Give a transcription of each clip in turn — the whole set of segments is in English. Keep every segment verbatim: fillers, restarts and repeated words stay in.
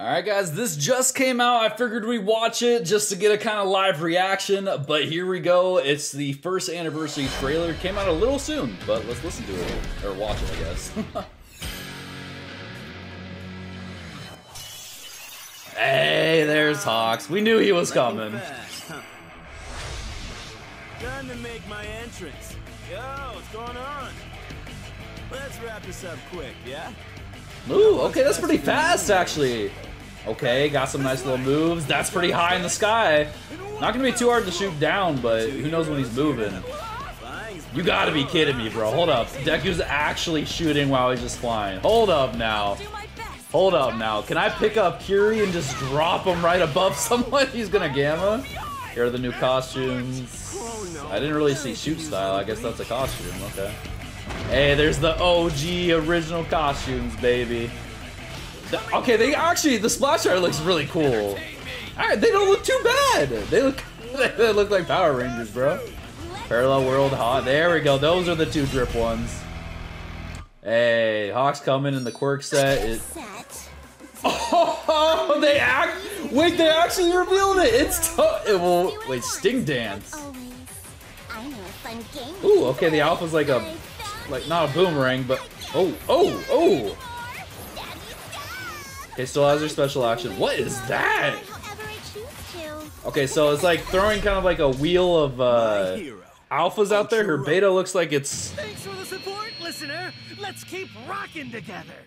Alright guys, this just came out. I figured we'd watch it just to get a kind of live reaction, but here we go. It's the first anniversary trailer. Came out a little soon, but let's listen to it, or watch it, I guess. Hey, there's Hawks. We knew he was coming. Huh. Time to make my entrance. Yo, what's going on? Let's wrap this up quick, yeah? Ooh, okay, that's pretty fast, actually. Okay, got some nice little moves. That's pretty high in the sky. Not gonna be too hard to shoot down, but who knows when he's moving. You gotta be kidding me, bro. Hold up. Deku's actually shooting while he's just flying. Hold up now. Hold up now. Can I pick up Kirie and just drop him right above someone? He's gonna gamma. Here are the new costumes. I didn't really see shoot style. I guess that's a costume. Okay. Hey, there's the O G original costumes, baby. The, okay, they actually, the splash art looks really cool. Alright, they don't look too bad. They look they look like Power Rangers, bro. Parallel World Hot. There we go. Those are the two drip ones. Hey, Hawks coming in the Quirk set. It, oh, they act. Wait, they actually revealed it. It's tough. It will. Wait, Sting Dance. Ooh, okay, the alpha's like a. Like, not a boomerang, but... Oh, oh, oh! Okay, still has her special action. What is that? Okay, so it's like throwing kind of like a wheel of uh, alphas out there. Her beta looks like it's... Thanks for the support, listener! Let's keep rocking together!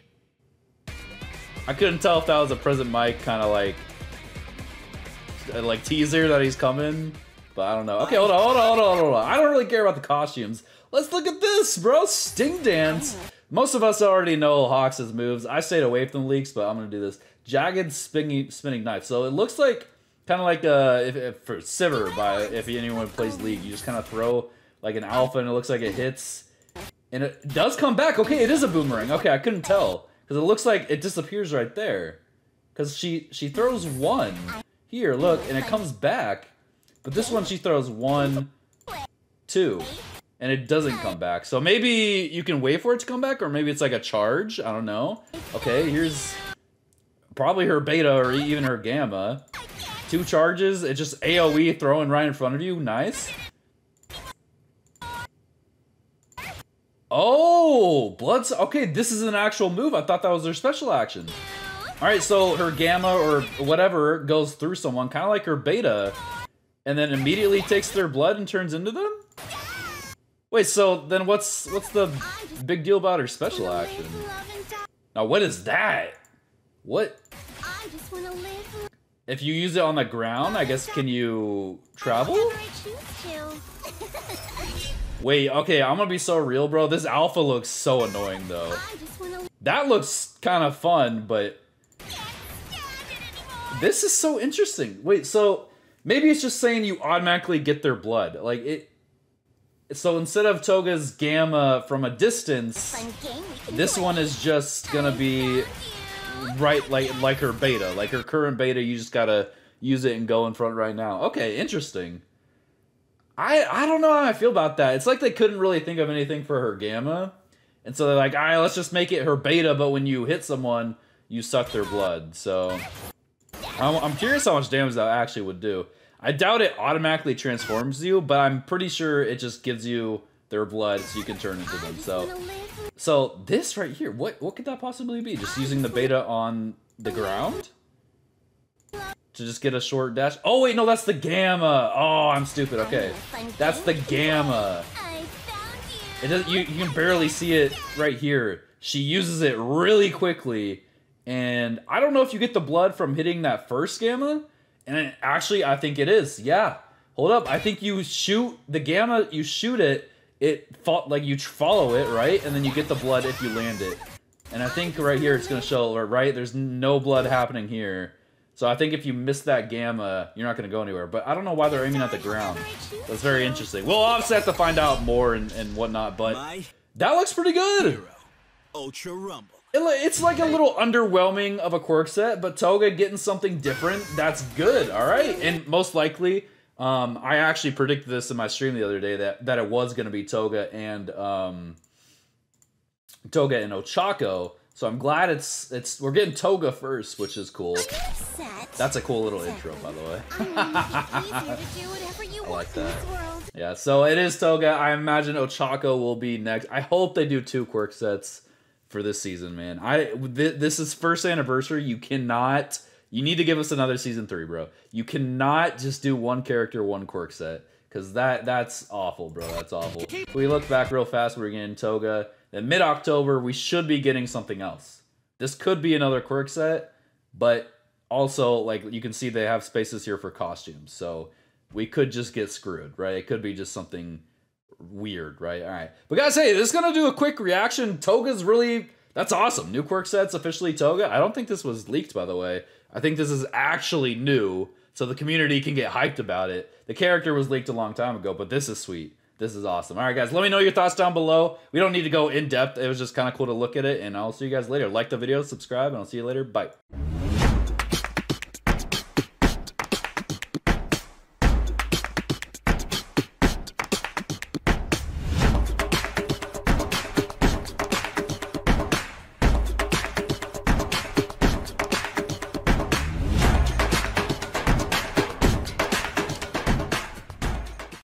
I couldn't tell if that was a present Mike kind of like... Like, teaser that he's coming. But I don't know. Okay, hold on, hold on, hold on, hold on. I don't really care about the costumes. Let's look at this, bro. Sting Dance. Most of us already know Hawks' moves. I stayed away from the leaks, but I'm going to do this. Jagged spinning, spinning knife. So it looks like, kind of like uh, if, if, for Sivir, by if anyone plays League, you just kind of throw like an alpha and it looks like it hits. And it does come back. Okay, it is a boomerang. Okay, I couldn't tell. Because it looks like it disappears right there. Because she, she throws one. Here, look, and it comes back. But this one, she throws one, two. And it doesn't come back. So maybe you can wait for it to come back, or maybe it's like a charge. I don't know. Okay, here's probably her beta or even her gamma. Two charges. It's just AoE throwing right in front of you. Nice. Oh, bloods. Okay, this is an actual move. I thought that was her special action. All right, so her gamma or whatever goes through someone, kind of like her beta, and then immediately takes their blood and turns into them? Wait, so then what's what's the big deal about her special action? Now what is that? What? If you use it on the ground, I guess can you travel? Wait, okay, I'm gonna be so real, bro. This alpha looks so annoying though. That looks kind of fun, but this is so interesting. Wait, so maybe it's just saying you automatically get their blood, like it. So instead of Toga's gamma from a distance, this one is just gonna be right like like her beta, like her current beta. You just gotta use it and go in front right now. Okay, interesting. I I don't know how I feel about that. It's like they couldn't really think of anything for her gamma, and so they're like, all right, let's just make it her beta. But when you hit someone, you suck their blood. So I'm, I'm curious how much damage that actually would do. I doubt it automatically transforms you, but I'm pretty sure it just gives you their blood so you can turn into them. So, so this right here, what what could that possibly be? Just using the beta on the ground? To just get a short dash? Oh wait, no, that's the gamma. Oh, I'm stupid, okay. That's the gamma. It doesn't, you, you can barely see it right here. She uses it really quickly, and I don't know if you get the blood from hitting that first gamma. And it, actually, I think it is. Yeah. Hold up. I think you shoot the gamma. You shoot it. It fought, like you follow it, right? And then you get the blood if you land it. And I think right here it's gonna show. Right? There's no blood happening here. So I think if you miss that gamma, you're not gonna go anywhere. But I don't know why they're aiming at the ground. That's very interesting. We'll obviously have to find out more and, and whatnot. But that looks pretty good. Hero Ultra Rumble. It's like a little underwhelming of a Quirk set, but Toga getting something different, that's good, all right? And most likely, um, I actually predicted this in my stream the other day, that, that it was going to be Toga and um, Toga and Ochako. So I'm glad it's it's we're getting Toga first, which is cool. That's a cool little intro, by the way. I like that. Yeah, so it is Toga. I imagine Ochako will be next. I hope they do two Quirk sets for this season, man. I th this is first anniversary. You cannot. You need to give us another season three, bro. You cannot just do one character, one Quirk set, because that that's awful, bro. That's awful. If we look back real fast, we're getting Toga. Then mid-October, we should be getting something else. This could be another Quirk set, but also, like, you can see they have spaces here for costumes, so we could just get screwed, right? It could be just something weird, right? All right. But guys, hey, this is going to do a quick reaction. Toga's really... That's awesome. New Quirk sets, officially Toga. I don't think this was leaked, by the way. I think this is actually new, so the community can get hyped about it. The character was leaked a long time ago, but this is sweet. This is awesome. All right, guys, let me know your thoughts down below. We don't need to go in depth. It was just kind of cool to look at it, and I'll see you guys later. Like the video, subscribe, and I'll see you later. Bye.